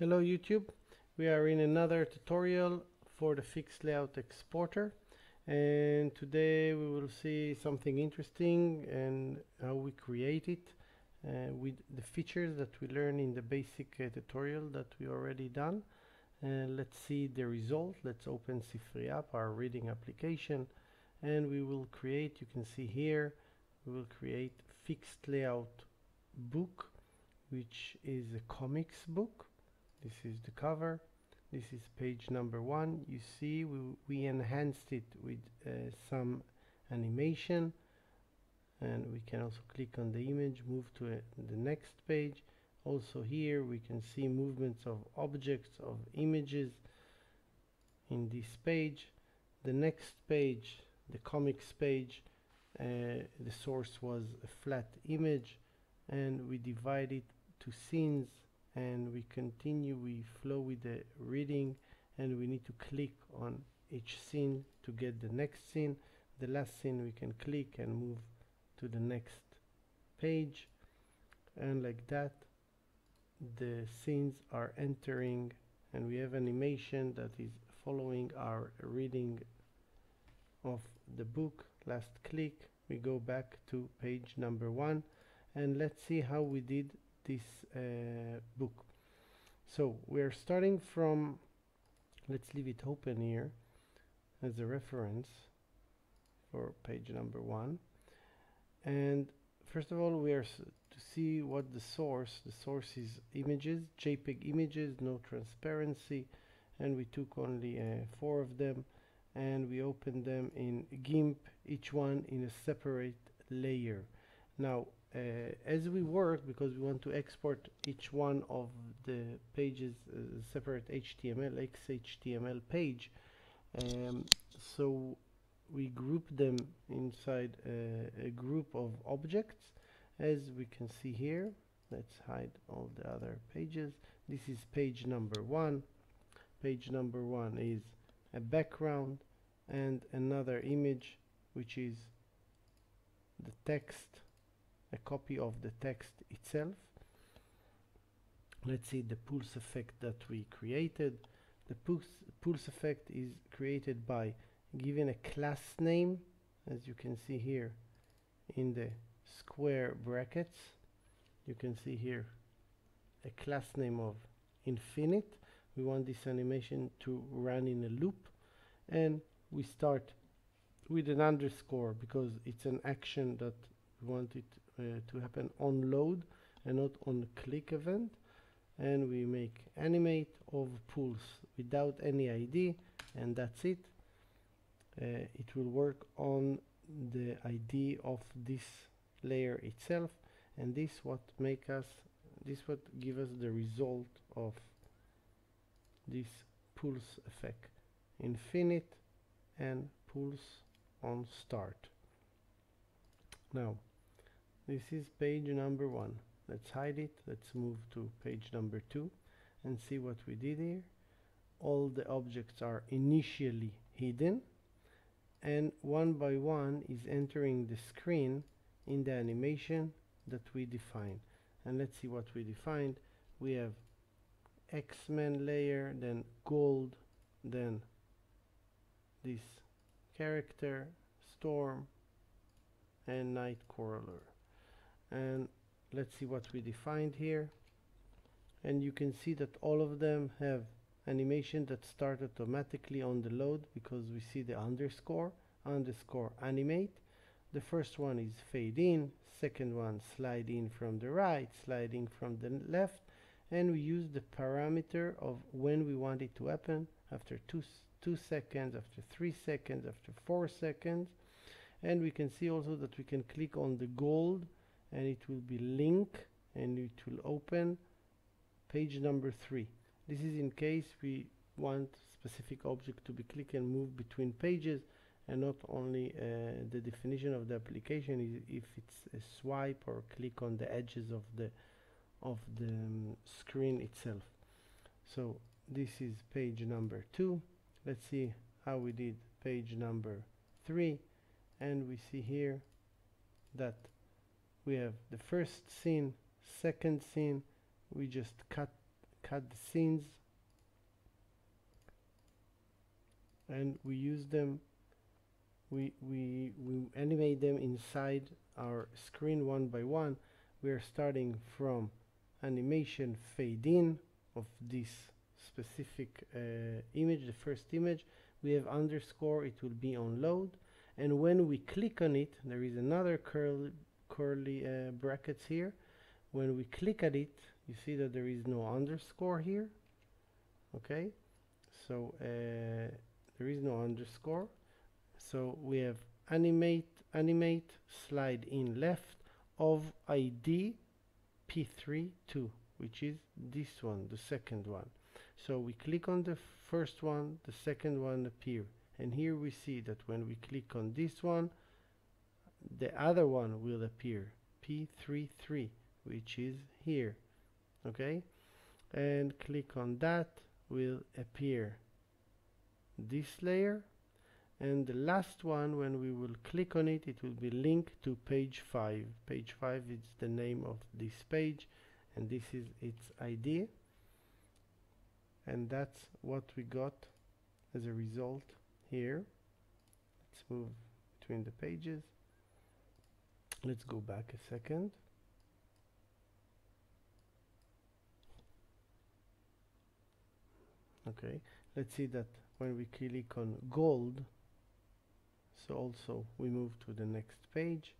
Hello YouTube, we are in another tutorial for the Fixed Layout Exporter, and today we will see something interesting and how we create it with the features that we learned in the basic tutorial that we already done. Let's see the result. Let's open C3 app, our reading application, and we will create, you can see here, we will create Fixed Layout book, which is a comics book. This is the cover. This is page number 1. You see we enhanced it with some animation, and we can also click on the image, move to the next page. Also here we can see movements of objects, of images in this page. The next page, the comics page, the source was a flat image, and we divide it to scenes. And we continue, we flow with the reading, and we need to click on each scene to get the next scene. The last scene we can click and move to the next page, and like that the scenes are entering, and we have animation that is following our reading of the book. Last click, we go back to page number 1, and let's see how we did this book. So we're starting from, let's leave it open here as a reference for page number 1, and first of all we are to see what the source is images, JPEG images, no transparency, and we took only 4 of them, and we opened them in GIMP, each one in a separate layer. Now as we work, because we want to export each one of the pages separate HTML, XHTML page, so we group them inside a group of objects, as we can see here. Let's hide all the other pages. This is page number 1. Page number 1 is a background and another image, which is the text, a copy of the text itself. Let's see the pulse effect that we created. The pulse effect is created by giving a class name, as you can see here in the square brackets. You can see here a class name of infinite. We want this animation to run in a loop, and we start with an underscore because it's an action that we want it to happen on load and not on click event, and we make animate of pulse without any ID, and that's it. It will work on the ID of this layer itself, and this what give us the result of this pulse effect, infinite and pulse on start. Now this is page number 1. Let's hide it. Let's move to page number 2 and see what we did here. All the objects are initially hidden, and one by one is entering the screen in the animation that we define. And let's see what we defined. We have X-Men layer, then gold, then this character, Storm, and Nightcrawler. And let's see what we defined here, and you can see that all of them have animation that start automatically on the load because we see the underscore animate. The first one is fade in, second one slide in from the right, sliding from the left, and we use the parameter of when we want it to happen, after 2 seconds, after 3 seconds, after 4 seconds. And we can see also that we can click on the gold and it will be link, and it will open page number 3. This is in case we want specific object to be click and move between pages, and not only the definition of the application is if it's a swipe or click on the edges of the screen itself. So this is page number 2. Let's see how we did page number 3, and we see here that we have the first scene, second scene. We just cut cut the scenes, and we use them, we animate them inside our screen one by one. We are starting from animation fade in of this specific image, the first image. We have underscore, it will be on load, and when we click on it, there is another curly brackets here. When we click at it, you see that there is no underscore here. Okay, so there is no underscore, so we have animate slide in left of ID P32, which is this one, the second one. So we click on the first one, the second one appear, and here we see that when we click on this one, the other one will appear, P33, which is here. Okay, and click on that, will appear this layer, and the last one, when we will click on it, it will be linked to page 5. Page 5 is the name of this page, and this is its ID. And that's what we got as a result here. Let's move between the pages. Let's go back a second. Okay, let's see that when we click on gold, so also we move to the next page,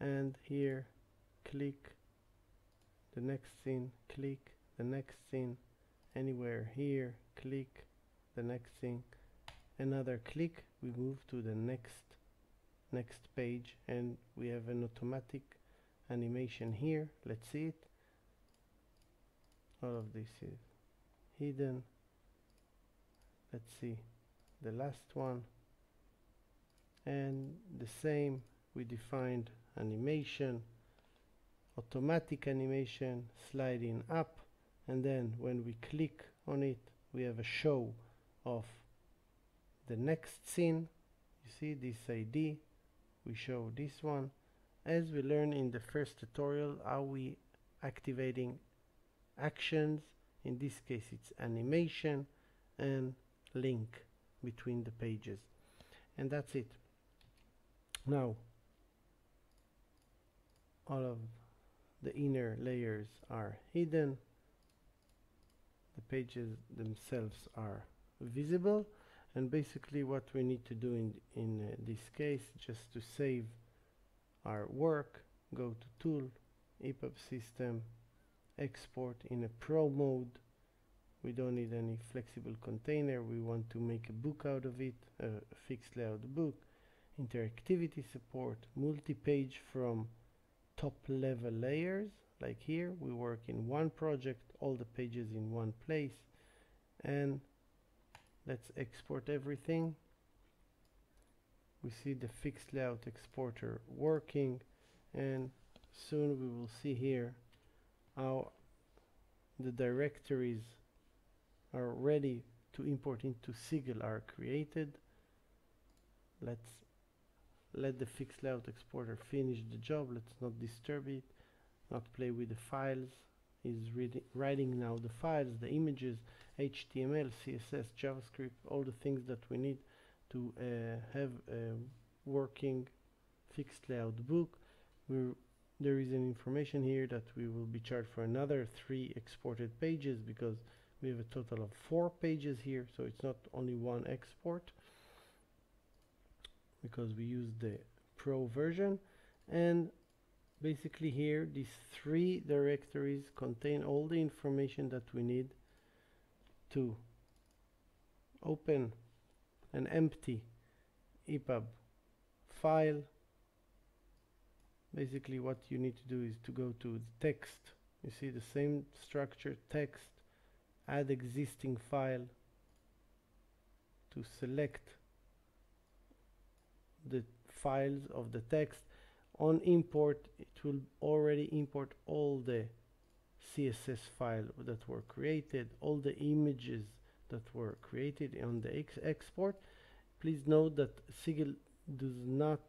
and here click the next scene, click the next scene, anywhere here, click the next thing, another click, we move to the next page, and we have an automatic animation here. Let's see it. All of this is hidden. Let's see the last one, and the same, we defined animation, automatic animation, sliding up, and then when we click on it, we have a show of the next scene. You see this ID, we show this one. As we learned in the first tutorial, are we activating actions, in this case it's animation, and link between the pages, and that's it. Now all of the inner layers are hidden, the pages themselves are visible, and basically what we need to do in this case, just to save our work, go to tool, EPUB system, export in a pro mode. We don't need any flexible container, we want to make a book out of it, a fixed layout book, interactivity support, multi-page from top level layers. Like here, we work in one project, all the pages in one place, and let's export everything. We see the fixed layout exporter working, and soon we will see here how the directories are ready to import into Sigil are created. Let's let the fixed layout exporter finish the job, let's not disturb it, not play with the files. Is writing now the files, the images, HTML, CSS, JavaScript, all the things that we need to have a working fixed layout book. There is an information here that we will be charged for another 3 exported pages, because we have a total of 4 pages here, so it's not only one export, because we use the pro version. And basically here, these 3 directories contain all the information that we need to open an empty EPUB file. Basically what you need to do is to go to the text, you see the same structure, text, add existing file, to select the files of the text. On import, it will already import all the CSS files that were created, all the images that were created on the export. Please note that Sigil does not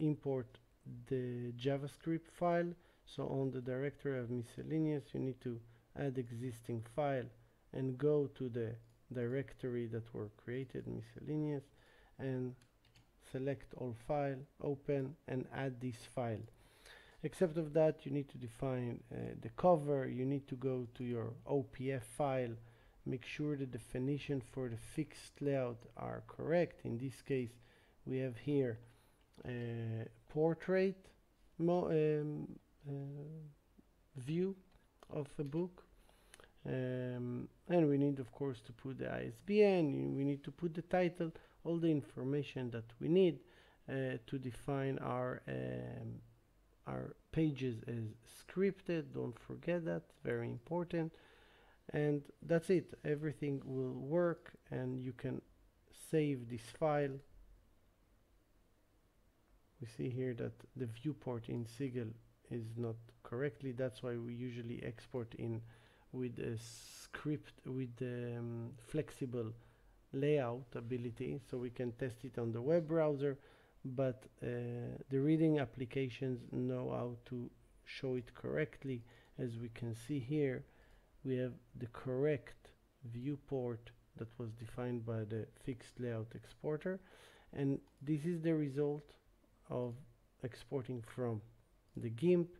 import the JavaScript file, so on the directory of miscellaneous you need to add existing file, and go to the directory that were created, miscellaneous, and select all file, open, and add this file. Except of that, you need to define the cover, you need to go to your OPF file, make sure the definition for the fixed layout are correct. In this case, we have here portrait view of a book, and we need, of course, to put the ISBN, we need to put the title, all the information that we need to define our pages as scripted. Don't forget that, very important. And that's it, everything will work, and you can save this file. We see here that the viewport in Sigil is not correctly, that's why we usually export in with a script with the flexible layout ability, so we can test it on the web browser, but the reading applications know how to show it correctly. As we can see here, we have the correct viewport that was defined by the fixed layout exporter, and this is the result of exporting from the GIMP.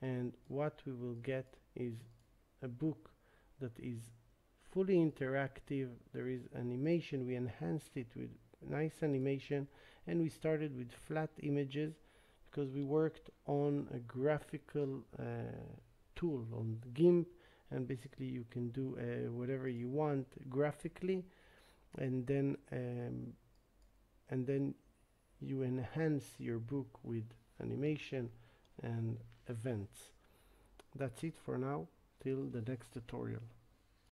And what we will get is a book that is fully interactive. There is animation, we enhanced it with nice animation, and we started with flat images because we worked on a graphical tool on GIMP, and basically you can do whatever you want graphically, and then you enhance your book with animation and events. That's it for now, till the next tutorial.